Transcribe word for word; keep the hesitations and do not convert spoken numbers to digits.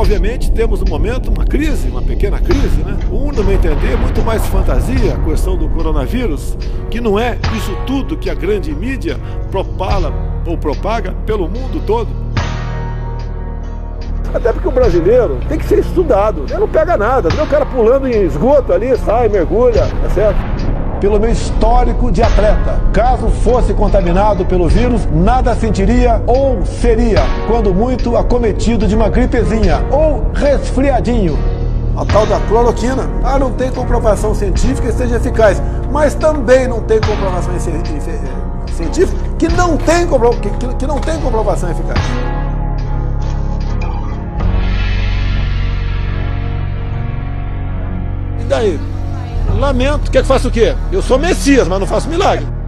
Obviamente temos no momento uma crise, uma pequena crise, né? Um, no meu entender, muito mais fantasia, a questão do coronavírus, que não é isso tudo que a grande mídia propala ou propaga pelo mundo todo. Até porque o brasileiro tem que ser estudado, ele não pega nada, o cara pulando em esgoto ali, sai, mergulha, tá certo? Pelo meu histórico de atleta, caso fosse contaminado pelo vírus, nada sentiria ou seria, quando muito, acometido de uma gripezinha ou resfriadinho. A tal da cloroquina, ah, não tem comprovação científica que seja eficaz, mas também não tem comprovação científica que não tem, compro... que não tem comprovação eficaz. Daí, lamento, quer que faça o quê? Eu sou Messias, mas não faço milagre.